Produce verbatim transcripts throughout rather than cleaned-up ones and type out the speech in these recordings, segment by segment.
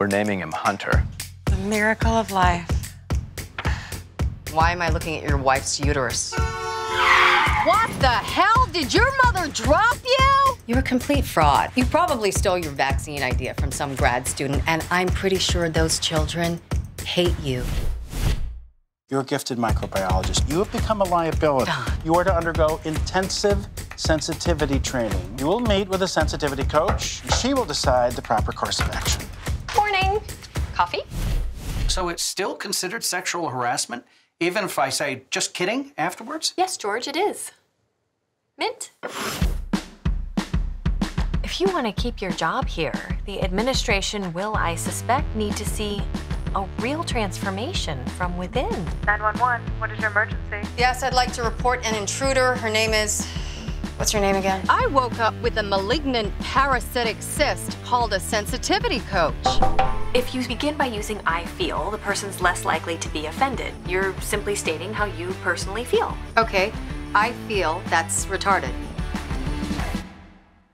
We're naming him Hunter. The miracle of life. Why am I looking at your wife's uterus? What the hell? Did your mother drop you? You're a complete fraud. You probably stole your vaccine idea from some grad student, and I'm pretty sure those children hate you. You're a gifted microbiologist. You have become a liability. You are to undergo intensive sensitivity training. You will meet with a sensitivity coach. She will decide the proper course of action. Morning. Coffee? So it's still considered sexual harassment, even if I say, just kidding, afterwards? Yes, George, it is. Mint? If you want to keep your job here, the administration will, I suspect, need to see a real transformation from within. nine one one, what is your emergency? Yes, I'd like to report an intruder. Her name is... What's her name again? I woke up with a malignant parasitic cyst called a sensitivity coach. If you begin by using I feel, the person's less likely to be offended. You're simply stating how you personally feel. Okay, I feel that's retarded.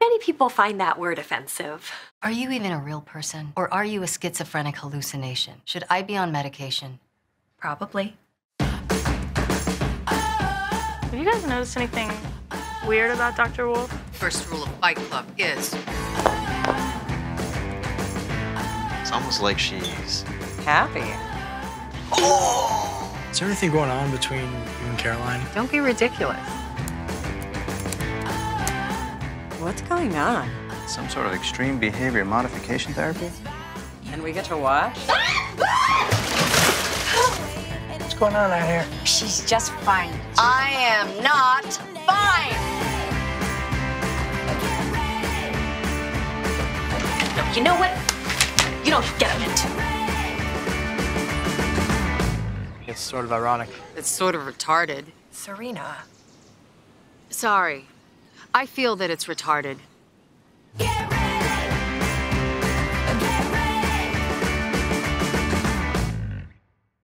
Many people find that word offensive. Are you even a real person? Or are you a schizophrenic hallucination? Should I be on medication? Probably. Have you guys noticed anything weird about Doctor Wolf? First rule of Fight Club is... It's almost like she's... happy. Oh! Is there anything going on between you and Caroline? Don't be ridiculous. What's going on? Some sort of extreme behavior modification therapy. And we get to watch? What's going on out here? She's just fine. I am not fine! No, you know what? You don't get it. It's sort of ironic. It's sort of retarded. Serena. Sorry. I feel that it's retarded. Get